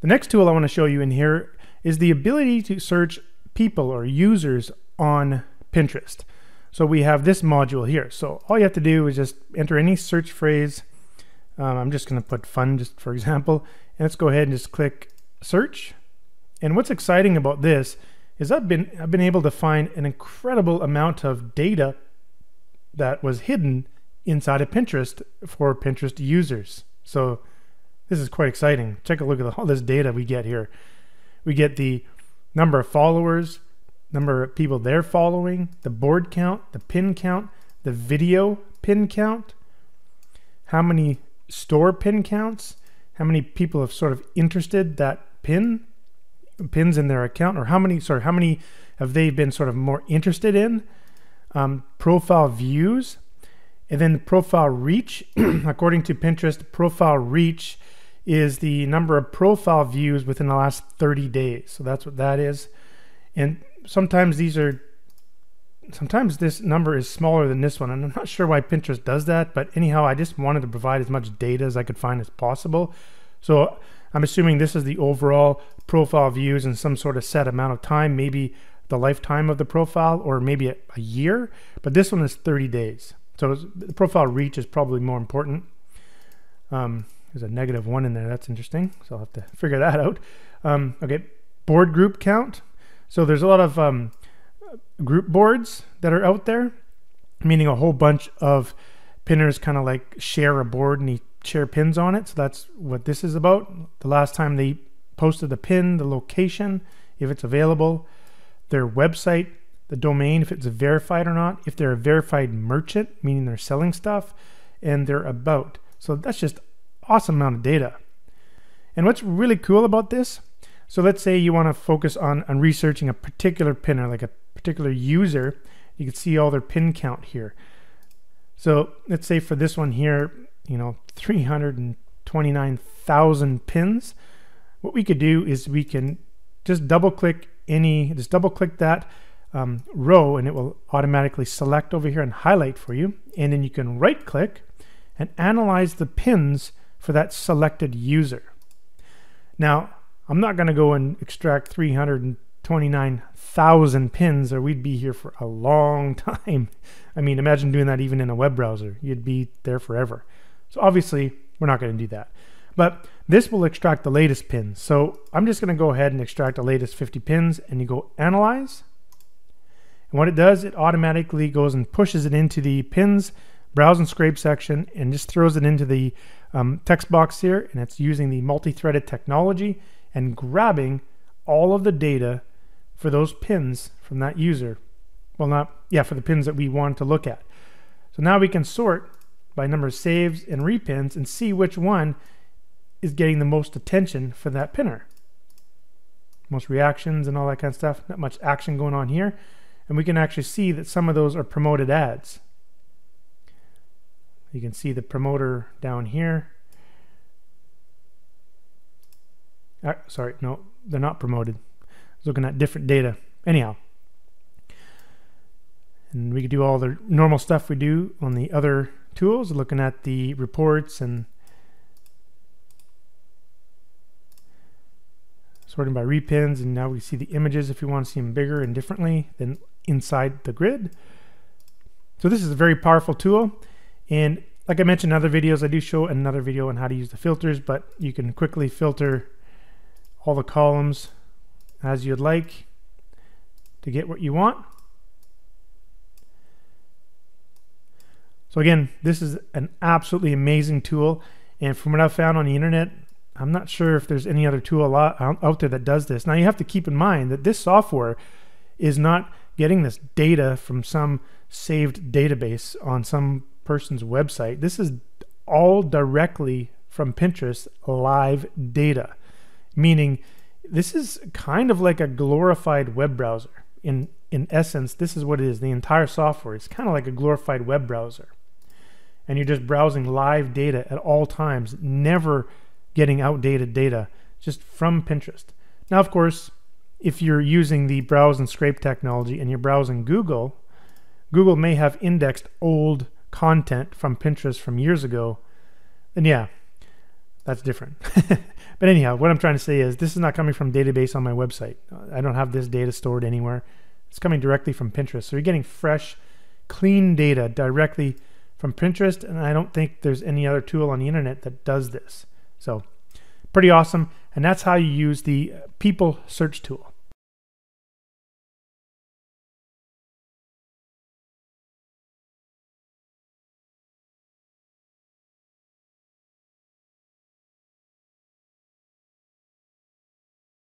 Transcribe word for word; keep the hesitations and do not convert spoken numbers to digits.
The next tool I want to show you in here is the ability to search people or users on Pinterest. So we have this module here. So all you have to do is just enter any search phrase. Um, I'm just going to put fun just for example. And let's go ahead and just click search. And what's exciting about this is I've been, I've been able to find an incredible amount of data that was hidden inside of Pinterest for Pinterest users. So this is quite exciting. Take a look at all this data we get here. We get the number of followers, number of people they're following, the board count, the pin count, the video pin count, how many store pin counts, how many people have sort of interested that pin, pins in their account, or how many, sorry, how many have they been sort of more interested in, um, profile views, and then the profile reach. According to Pinterest, profile reach is the number of profile views within the last thirty days. So that's what that is. And sometimes these are, sometimes this number is smaller than this one. And I'm not sure why Pinterest does that, but anyhow, I just wanted to provide as much data as I could find as possible. So I'm assuming this is the overall profile views in some sort of set amount of time, maybe the lifetime of the profile, or maybe a, a year, but this one is thirty days. So the profile reach is probably more important. Um, There's a negative one in there. That's interesting. So I'll have to figure that out. Um, okay, board group count. So there's a lot of um, group boards that are out there, meaning a whole bunch of pinners kind of like share a board and share pins on it. So that's what this is about. The last time they posted the pin, the location, if it's available, their website, the domain, if it's verified or not, if they're a verified merchant, meaning they're selling stuff, and they're about. So that's just awesome amount of data. And what's really cool about this, so let's say you want to focus on, on researching a particular pinner, like a particular user, you can see all their pin count here. So let's say for this one here, you know, three hundred twenty-nine thousand pins. What we could do is we can just double click any, just double click that um, row, and it will automatically select over here and highlight for you. And then you can right click and analyze the pins for that selected user. Now, I'm not gonna go and extract three hundred twenty-nine thousand pins, or we'd be here for a long time. I mean, imagine doing that even in a web browser. You'd be there forever. So obviously, we're not gonna do that. But this will extract the latest pins. So I'm just gonna go ahead and extract the latest fifty pins, and you go analyze. And what it does, it automatically goes and pushes it into the pins browse and scrape section and just throws it into the um, text box here, and it's using the multi-threaded technology and grabbing all of the data for those pins from that user. Well, not, yeah, for the pins that we want to look at. So now we can sort by number of saves and repins and see which one is getting the most attention for that pinner. Most reactions and all that kind of stuff, not much action going on here. And we can actually see that some of those are promoted ads. You can see the promoter down here. Uh, sorry, no, they're not promoted. I was looking at different data. Anyhow, and we could do all the normal stuff we do on the other tools, looking at the reports and sorting by repins. And now we see the images if you want to see them bigger and differently than inside the grid. So this is a very powerful tool. And like I mentioned in other videos, I do show another video on how to use the filters, but you can quickly filter all the columns as you'd like to get what you want. So again, this is an absolutely amazing tool. And from what I've found on the internet, I'm not sure if there's any other tool out there that does this. Now you have to keep in mind that this software is not getting this data from some saved database on some person's website. This is all directly from Pinterest live data, meaning this is kind of like a glorified web browser. In, in essence, this is what it is. The entire software is kind of like a glorified web browser. And you're just browsing live data at all times, never getting outdated data, just from Pinterest. Now, of course, if you're using the browse and scrape technology and you're browsing Google, Google may have indexed old content from Pinterest from years ago, then yeah, that's different. But anyhow, what I'm trying to say is this is not coming from database on my website. I don't have this data stored anywhere. It's coming directly from Pinterest. So you're getting fresh, clean data directly from Pinterest, and I don't think there's any other tool on the internet that does this. So pretty awesome, and that's how you use the people search tool.